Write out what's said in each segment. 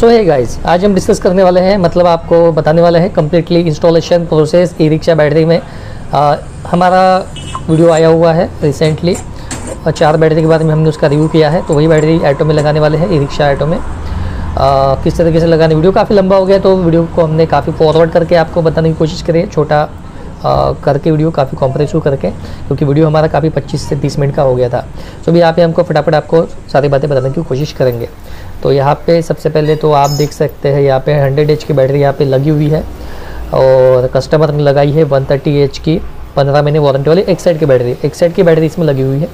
सो hey guys, आज हम discuss करने वाले हैं, मतलब आपको बताने वाले हैं completely installation process e rickshaw battery में। हमारा वीडियो आया हुआ है रिसेंटली, 4 बैटरी के बारे में हमने उसका रिव्यू किया है। तो वही बैटरी ऑटो में लगाने वाले हैं, ई रिक्शा ऑटो में किस तरीके से लगाने। वीडियो काफ़ी लंबा हो गया तो वीडियो को हमने काफ़ी फॉरवर्ड करके आपको बताने की कोशिश करी है, छोटा करके वीडियो काफ़ी कॉम्प्रेसिव करके, क्योंकि वीडियो हमारा काफ़ी 25 से 30 मिनट का हो गया था। तो भी यहाँ पे हमको फटाफट आपको सारी बातें बताने की कोशिश करेंगे। तो यहाँ पे सबसे पहले तो आप देख सकते हैं यहाँ पे 100 एच की बैटरी यहाँ पे लगी हुई है और कस्टमर ने लगाई है 130 एच की 15 महीने वारंटी वाली एक्साइड की बैटरी। एक्साइड की बैटरी इसमें लगी हुई है।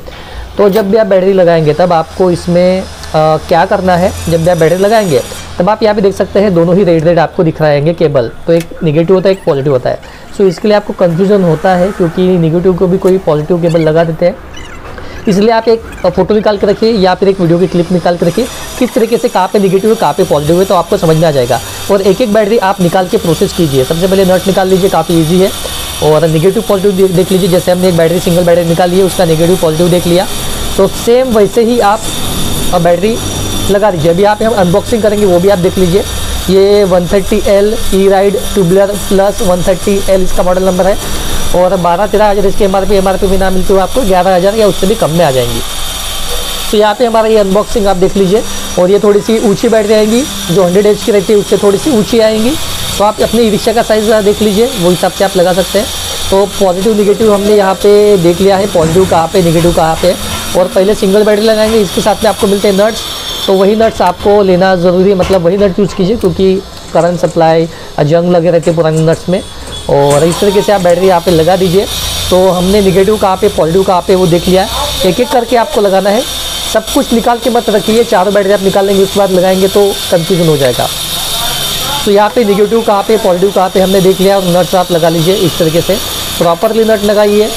तो जब भी आप बैटरी लगाएंगे तब आपको इसमें क्या करना है, जब भी आप बैटरी लगाएंगे तब आप यहाँ पे देख सकते हैं दोनों ही रेड आपको दिख रहे हैं केबल। तो एक नेगेटिव होता है, एक पॉजिटिव होता है। सो इसके लिए आपको कन्फ्यूजन होता है, क्योंकि नेगेटिव को भी कोई पॉजिटिव केबल लगा देते हैं। इसलिए आप एक फ़ोटो निकाल के रखिए या फिर एक वीडियो की क्लिप निकाल के रखिए, किस तरीके से कहाँ पे नेगेटिव है कहाँ पे पॉजिटिव है, तो आपको समझ में आ जाएगा। और एक एक बैटरी आप निकाल के प्रोसेस कीजिए। सबसे पहले नट निकाल लीजिए, काफ़ी ईजी है। और नेगेटिव पॉजिटिव देख लीजिए, जैसे हमने एक बैटरी सिंगल बैटरी निकाली है उसका नेगेटिव पॉजिटिव देख लिया। तो सेम वैसे ही आप बैटरी लगा दीजिए। अभी आप हम अनबॉक्सिंग करेंगे वो भी आप देख लीजिए। ये 130L E-Ride tubular plus 130L इसका मॉडल नंबर है और 12-13 हज़ार इसकी एम आर पी भी ना मिलती हुआ आपको 11 हज़ार या उससे भी कम में आ जाएंगी। तो यहाँ पे हमारा ये अनबॉक्सिंग आप देख लीजिए। और ये थोड़ी सी ऊँची बैटरी आएंगी, जो 100 एच की रहती है उससे थोड़ी सी ऊँची आएंगी। तो आप अपने ई रिक्शा का साइज़ देख लीजिए, वो हिसाब से आप लगा सकते हैं। तो पॉजिटिव निगेटिव हमने यहाँ पे देख लिया है, पॉजिटिव कहाँ पे निगेटिव कहाँ पे। और पहले सिंगल बैटरी लगाएंगे, इसके साथ में आपको मिलते हैं नट्स। तो वही नट्स आपको लेना ज़रूरी है, मतलब वही नट यूज़ कीजिए, क्योंकि करंट सप्लाई जंग लगे रहते हैं पुराने नट्स में। और इस तरीके से आप बैटरी यहाँ पे लगा दीजिए। तो हमने निगेटिव कहाँ पे पॉजिटिव कहाँ पे वो देख लिया है। एक एक करके आपको लगाना है, सब कुछ निकाल के मत रखिए। चारों बैटरी आप निकाल लेंगे उसके बाद लगाएंगे तो कन्फ्यूजन हो जाएगा। तो यहाँ पे निगेटिव कहाँ पे पॉजिटिव कहाँ पे हमने देख लिया और नट्स आप लगा लीजिए। इस तरीके से प्रॉपरली नट लगाइए,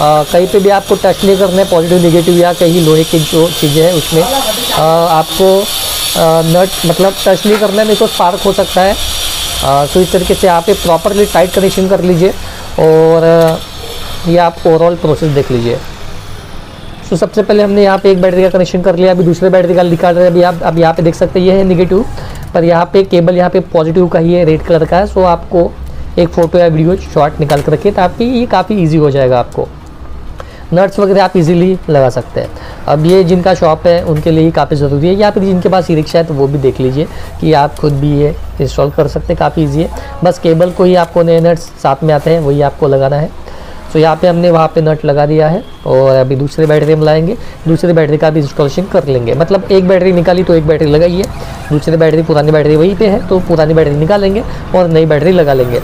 कहीं पे भी आपको टच नहीं करना है पॉजिटिव निगेटिव, या कहीं लोहे की जो चीज़ें हैं उसमें आपको नट मतलब टच नहीं करना है, नहीं तो स्पार्क हो सकता है। तो इस तरीके से आप प्रॉपरली टाइट कनेक्शन कर लीजिए। और ये आप ओवरऑल प्रोसेस देख लीजिए। तो सबसे पहले हमने यहाँ पे एक बैटरी का कनेक्शन कर लिया, अभी दूसरे बैटरी का निकाल रहे हैं। अभी आप यहाँ पे देख सकते हैं ये है निगेटिव, पर यहाँ पे केबल यहाँ पे पॉजिटिव का ही है, रेड कलर का है। सो आपको एक फ़ोटो या वीडियो शॉर्ट निकाल कर रखिए, ताकि ये काफ़ी ईजी हो जाएगा। आपको नट्स वगैरह आप इजीली लगा सकते हैं। अब ये जिनका शॉप है उनके लिए काफ़ी ज़रूरी है, या फिर जिनके पास ई रिक्शा है तो वो भी देख लीजिए कि आप खुद भी ये इंस्टॉल कर सकते हैं, काफ़ी ईजी है। बस केबल को ही आपको नए नट्स साथ में आते हैं वही आपको लगाना है। तो यहाँ पे हमने वहाँ पे नट लगा दिया है और अभी दूसरी बैटरी हम लाएंगे, दूसरी बैटरी का भी इंस्टॉलेशन कर लेंगे। मतलब एक बैटरी निकाली तो एक बैटरी लगाइए, दूसरी बैटरी पुरानी बैटरी वहीं पे है तो पुरानी बैटरी निकालेंगे और नई बैटरी लगा लेंगे।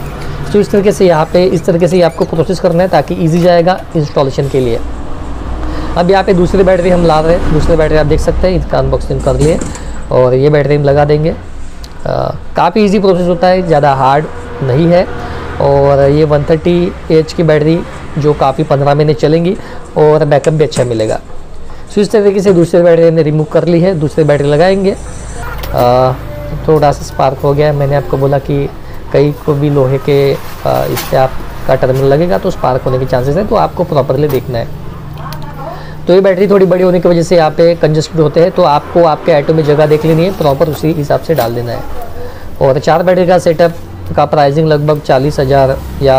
तो इस तरीके से यहाँ पे इस तरीके से आपको प्रोसेस करना है, ताकि ईजी जाएगा इंस्टॉलेशन के लिए। अब यहाँ पर दूसरी बैटरी हम ला रहे हैं, दूसरी बैटरी आप देख सकते हैं, इसका अनबॉक्सिंग कर लिए और ये बैटरी हम लगा देंगे। काफ़ी ईजी प्रोसेस होता है, ज़्यादा हार्ड नहीं है। और ये 130 एच की बैटरी जो काफ़ी 15 महीने चलेंगी और बैकअप भी अच्छा मिलेगा। सो इस तरीके से दूसरी बैटरी हमने रिमूव कर ली है, दूसरी बैटरी लगाएंगे। थोड़ा सा स्पार्क हो गया, मैंने आपको बोला कि कई को भी लोहे के इस पर आपका टर्मिनल लगेगा तो स्पार्क होने के चांसेस हैं, तो आपको प्रॉपरली देखना है। तो ये बैटरी थोड़ी बड़ी होने की वजह से यहाँ पे कंजस्टेड होते हैं, तो आपको आपके ऑटो में जगह देख लेनी है, प्रॉपर उसी हिसाब से डाल देना है। और 4 बैटरी का सेटअप का प्राइसिंग लगभग 40 हज़ार या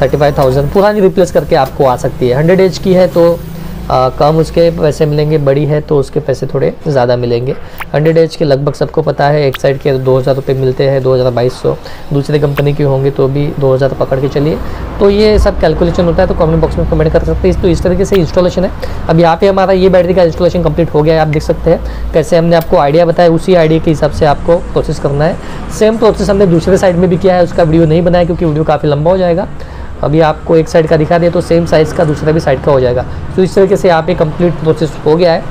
35,000 पुरानी रिप्लेस करके आपको आ सकती है। 100 एच की है तो कम उसके पैसे मिलेंगे, बड़ी है तो उसके पैसे थोड़े ज़्यादा मिलेंगे। 100 एच के लगभग सबको पता है, एक्साइड के 2,000 रुपये मिलते हैं, 2,000-2,200, दूसरी कंपनी की होंगे तो भी 2,000 पकड़ के चलिए। तो ये सब कैलकुलेशन होता है, तो कमेंट बॉक्स में कमेंट कर सकते हैं। तो इस तरीके से इंस्टॉलेशन है। अब यहाँ पे हमारा ये बैटरी का इंस्टॉलेशन कंप्लीट हो गया है, आप देख सकते हैं कैसे हमने आपको आइडिया बताया, उसी आइडिया के हिसाब से आपको प्रोसेस करना है। सेम प्रोसेस हमने दूसरे साइड में भी किया है, उसका वीडियो नहीं बनाया क्योंकि वीडियो काफ़ी लंबा हो जाएगा। अभी आपको एक साइड का दिखा दिया, तो सेम साइज़ का दूसरा भी साइड का हो जाएगा। तो इस तरीके से यहाँ पे कंप्लीट प्रोसेस हो गया है।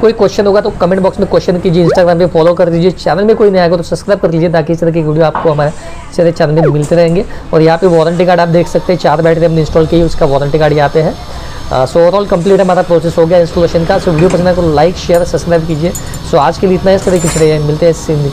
कोई क्वेश्चन होगा तो कमेंट बॉक्स में क्वेश्चन कीजिए, इंस्टाग्राम पे फॉलो कर दीजिए, चैनल में कोई नहीं आएगा तो सब्सक्राइब कर लीजिए, ताकि इस तरह की वीडियो आपको हमारे सारे चैनल में मिलते रहेंगे। और यहाँ पे वारंटी कार्ड आप देख सकते हैं, 4 बैटरी हमने इंस्टॉल की, उसका वारंटी कार्ड यहाँ पे है। सो ओवरऑल कंप्लीट हमारा प्रोसेस हो गया इंस्टॉलेशन का। सो वीडियो पसंद आए तो लाइक शेयर सब्सक्राइब कीजिए। सो आज के लिए इतना, इस तरीके से मिलते हैं।